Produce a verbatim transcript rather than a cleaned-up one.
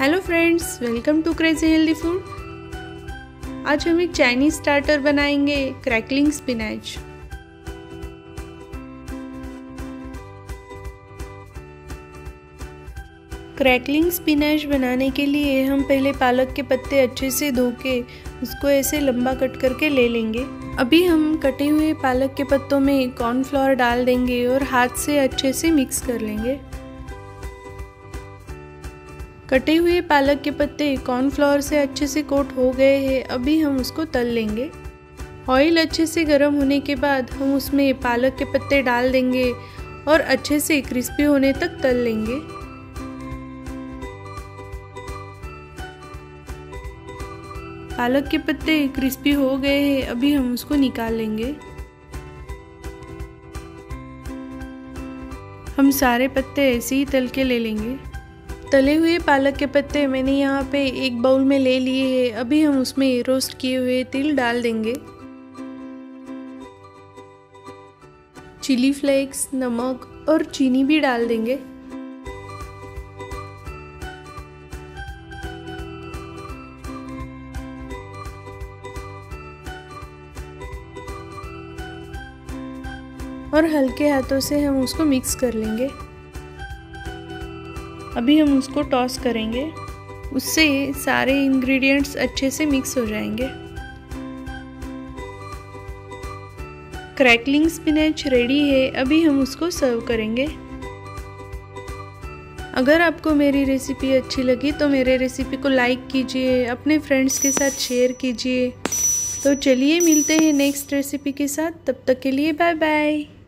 Hello friends, welcome to crazy healthy food. आज हम एक चाइनीज स्टार्टर बनाएंगे क्रैकलिंग स्पिनच। क्रैकलिंग स्पिनच बनाने के लिए हम पहले पालक के पत्ते अच्छे से धो के उसको ऐसे लंबा कट करके ले लेंगे। अभी हम कटे हुए पालक के पत्तों में कॉर्नफ्लोर डाल देंगे और हाथ से अच्छे से मिक्स कर लेंगे। कटे हुए पालक के पत्ते कॉर्नफ्लोर से अच्छे से कोट हो गए हैं। अभी हम उसको तल लेंगे। ऑयल अच्छे से गर्म होने के बाद हम उसमें पालक के पत्ते डाल देंगे और अच्छे से क्रिस्पी होने तक तल लेंगे। पालक के पत्ते क्रिस्पी हो गए हैं। अभी हम उसको निकाल लेंगे। हम सारे पत्ते ऐसे ही तल के ले लेंगे। तले हुए पालक के पत्ते मैंने यहाँ पे एक बाउल में ले लिए हैं। अभी हम उसमें रोस्ट किए हुए तिल डाल देंगे। चिली फ्लेक्स, नमक और चीनी भी डाल देंगे। और हल्के हाथों से हम उसको मिक्स कर लेंगे। अभी हम उसको टॉस करेंगे, उससे सारे इंग्रेडिएंट्स अच्छे से मिक्स हो जाएंगे। क्रैकलिंग स्पिनच रेडी है। अभी हम उसको सर्व करेंगे। अगर आपको मेरी रेसिपी अच्छी लगी तो मेरे रेसिपी को लाइक कीजिए, अपने फ्रेंड्स के साथ शेयर कीजिए। तो चलिए मिलते हैं नेक्स्ट रेसिपी के साथ। तब तक के लिए बाय बाय।